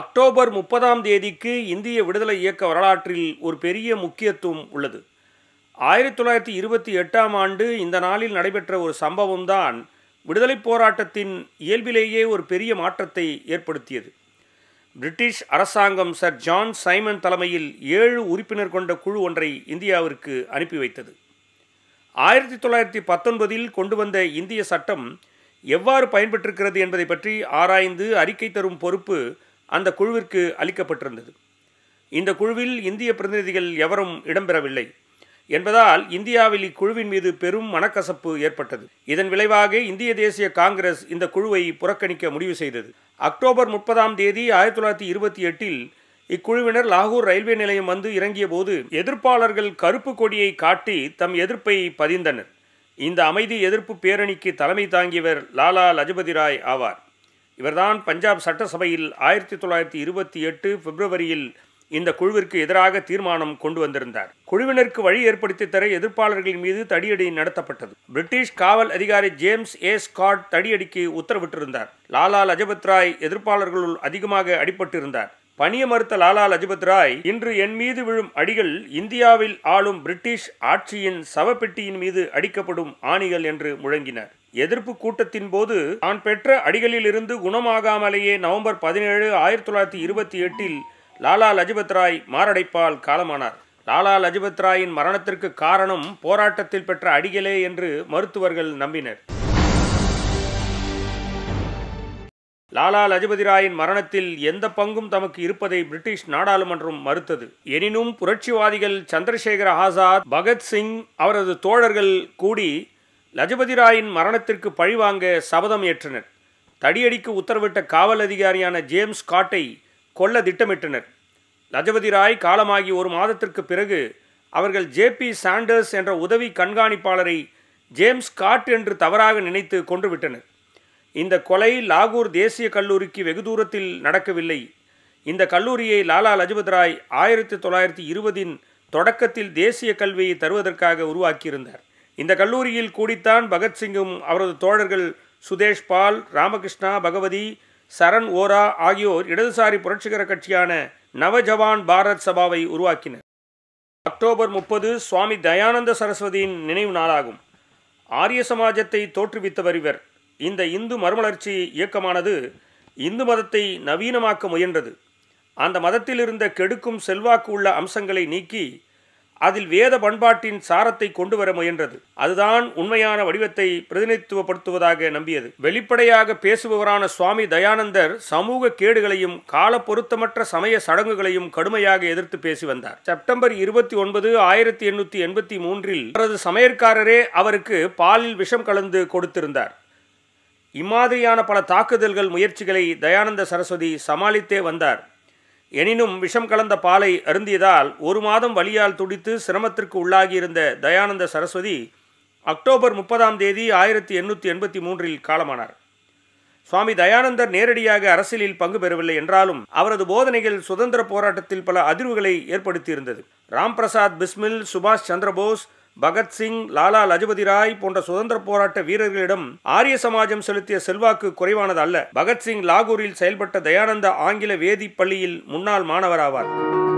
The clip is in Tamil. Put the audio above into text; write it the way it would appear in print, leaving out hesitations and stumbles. அக்டோபர் 30ஆம் தேதிக்கு இந்திய விடுதலை இயக்க வரலாற்றில் ஒரு பெரிய முக்கியத்துவம் உள்ளது. 1928ஆம் ஆண்டு இந்த நாளில் நடைபெற்ற ஒரு சம்பவம்தான் விடுதலை போராட்டத்தின் இயல்பிலேயே ஒரு பெரிய மாற்றத்தை ஏற்படுத்தியது. பிரிட்டிஷ் அரசாங்கம் சர் ஜான் சைமன் தலைமையில் 7 உறுப்பினர் கொண்ட குழு ஒன்றை இந்தியாவிற்கு அனுப்பி வைத்தது. 1919இல் கொண்டு வந்த இந்திய சட்டம் எவ்வாறு பயன்பெற்றிருக்கிறது என்பதை பற்றி ஆராய்ந்து அறிக்கை தரும் பொறுப்பு அந்த குழுவிற்கு அளிக்கப்பட்டிருந்தது. இந்த குழுவில் இந்திய பிரதிநிதிகள் எவரும் இடம்பெறவில்லை என்பதால் இந்தியாவில் இக்குழுவின் மீது பெரும் மனக்கசப்பு ஏற்பட்டது. இதன் விளைவாக இந்திய தேசிய காங்கிரஸ் இந்த குழுவை புறக்கணிக்க முடிவு செய்தது. அக்டோபர் 30ஆம் தேதி 1928இல் இக்குழுவினர் லாகூர் ரயில்வே நிலையம் வந்து இறங்கிய போது எதிர்ப்பாளர்கள் கருப்பு கொடியை காட்டி தம் எதிர்ப்பை பதிந்தனர். இந்த அமைதி எதிர்ப்பு பேரணிக்கு தலைமை தாங்கியவர் லாலா லஜபதி ராய் ஆவார். இவர்தான் பஞ்சாப் சட்டசபையில் 1928 பிப்ரவரியில் இந்த குழுவிற்கு எதிராக தீர்மானம் கொண்டு வந்திருந்தார். குழுவினருக்கு வழி ஏற்படுத்தி தர எதிர்ப்பாளர்களின் மீது தடியடி நடத்தப்பட்டது. பிரிட்டிஷ் காவல் அதிகாரி ஜேம்ஸ் ஏ ஸ்காட் தடியடிக்கு உத்தரவிட்டிருந்தார். லாலா லஜபத் ராய் எதிர்ப்பாளர்களுள் அதிகமாக அடிபட்டிருந்தார். பணிய மறுத்த லாலா லஜபத் ராய், இன்று என் மீது விழும் அடிகள் இந்தியாவில் ஆளும் பிரிட்டிஷ் ஆட்சியின் சவப்பெட்டியின் மீது அடிக்கப்படும் ஆணிகள் என்று முழங்கினார். எதிர்ப்பு கூட்டத்தின் போது தான் பெற்ற அடிகளில் இருந்து குணமாகாமலேயே நவம்பர் 17, 1928இல் லாலா லஜபத் ராய் மாரடைப்பால் காலமானார். லாலா லஜபத் ராயின் மரணத்திற்கு காரணம் போராட்டத்தில் பெற்ற அடிகளே என்று மருத்துவர்கள் நம்பினர். லாலா லஜபதி ராயின் மரணத்தில் எந்த பங்கும் தமக்கு இருப்பதை பிரிட்டிஷ் நாடாளுமன்றம் மறுத்தது. எனினும் புரட்சிவாதிகள் சந்திரசேகர ஆசாத், பகத்சிங், அவரது தோழர்கள் கூடி லஜபதி ராயின் மரணத்திற்கு பழிவாங்க சபதம் ஏற்றனர். தடியடிக்கு உத்தரவிட்ட காவல் அதிகாரியான ஜேம்ஸ் ஸ்காட்டை கொல்ல திட்டமிட்டனர். லஜபதி ராய் காலமாகி 1 மாதத்திற்கு பிறகு அவர்கள் ஜேபி சாண்டர்ஸ் என்ற உதவி கண்காணிப்பாளரை ஜேம்ஸ் ஸ்காட் என்று தவறாக நினைத்து கொன்றுவிட்டனர். இந்த கொலை லாகூர் தேசிய கல்லூரிக்கு வெகு தூரத்தில் நடக்கவில்லை. இந்த கல்லூரியை லாலா லஜபத் ராய் 1920இன் தொடக்கத்தில் தேசிய கல்வியை தருவதற்காக உருவாக்கியிருந்தார். இந்த கல்லூரியில் கூடித்தான் பகத்சிங்கும் அவரது தோழர்கள் சுதேஷ்பால், ராமகிருஷ்ணா பகவதி, சரண் ஓரா ஆகியோர் இடதுசாரி புரட்சிகர கட்சியான நவஜவான் பாரத் சபாவை உருவாக்கினர். அக்டோபர் 30 சுவாமி தயானந்த சரஸ்வதியின் நினைவு நாளாகும். ஆரிய சமாஜத்தை தோற்றுவித்தவர் இவர். இந்த இந்து மறுமலர்ச்சி இயக்கமானது இந்து மதத்தை நவீனமாக்க முயன்றது. அந்த மதத்தில் இருந்த கெடுக்கும் செல்வாக்கு உள்ள அம்சங்களை நீக்கி அதில் வேத பண்பாட்டின் சாரத்தை கொண்டு வர முயன்றது. அதுதான் உண்மையான வடிவத்தை பிரதிநிதித்துவப்படுத்துவதாக நம்பியது. வெளிப்படையாக பேசுபவரான சுவாமி தயானந்தர் சமூக கேடுகளையும் காலப்பொருத்தமற்ற சமய சடங்குகளையும் கடுமையாக எதிர்த்து பேசி வந்தார். செப்டம்பர் 29, 1883இல் அவரது சமையற்காரரே அவருக்கு பாலில் விஷம் கலந்து கொடுத்திருந்தார். இம்மாதிரியான பல தாக்குதல்கள் முயற்சிகளை தயானந்த சரஸ்வதி சமாளித்தே வந்தார். எனினும் விஷம் கலந்த பாலை அருந்தியதால் 1 மாதம் வலியால் துடித்து சிரமத்திற்கு உள்ளாகியிருந்த தயானந்த சரஸ்வதி அக்டோபர் 30ஆம் தேதி 1883இல் காலமானார். சுவாமி தயானந்தர் நேரடியாக அரசியலில் பங்கு பெறவில்லை என்றாலும் அவரது போதனைகள் சுதந்திர போராட்டத்தில் பல அதிர்வுகளை ஏற்படுத்தியிருந்தது. ராம் பிரசாத் பிஸ்மில், சுபாஷ் சந்திரபோஸ், பகத்சிங், லாலா லஜபதி ராய் போன்ற சுதந்திர போராட்ட வீரர்களிடம் ஆரிய சமாஜம் செலுத்திய செல்வாக்கு குறைவானது அல்ல. பகத்சிங் லாகூரில் செயல்பட்ட தயானந்த ஆங்கில வேதி பள்ளியில் முன்னாள் மாணவராவார்.